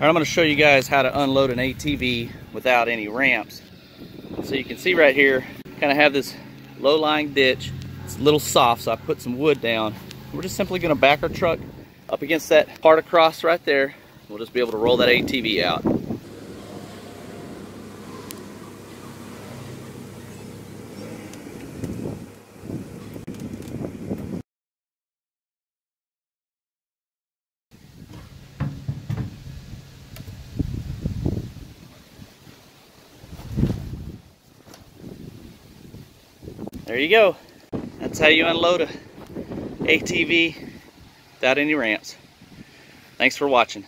All right, I'm going to show you guys how to unload an ATV without any ramps. So you can see right here, kind of have this low-lying ditch. It's a little soft, so I put some wood down. We're just simply going to back our truck up against that part across right there. We'll just be able to roll that ATV out. There you go. That's how you unload a ATV without any ramps. Thanks for watching.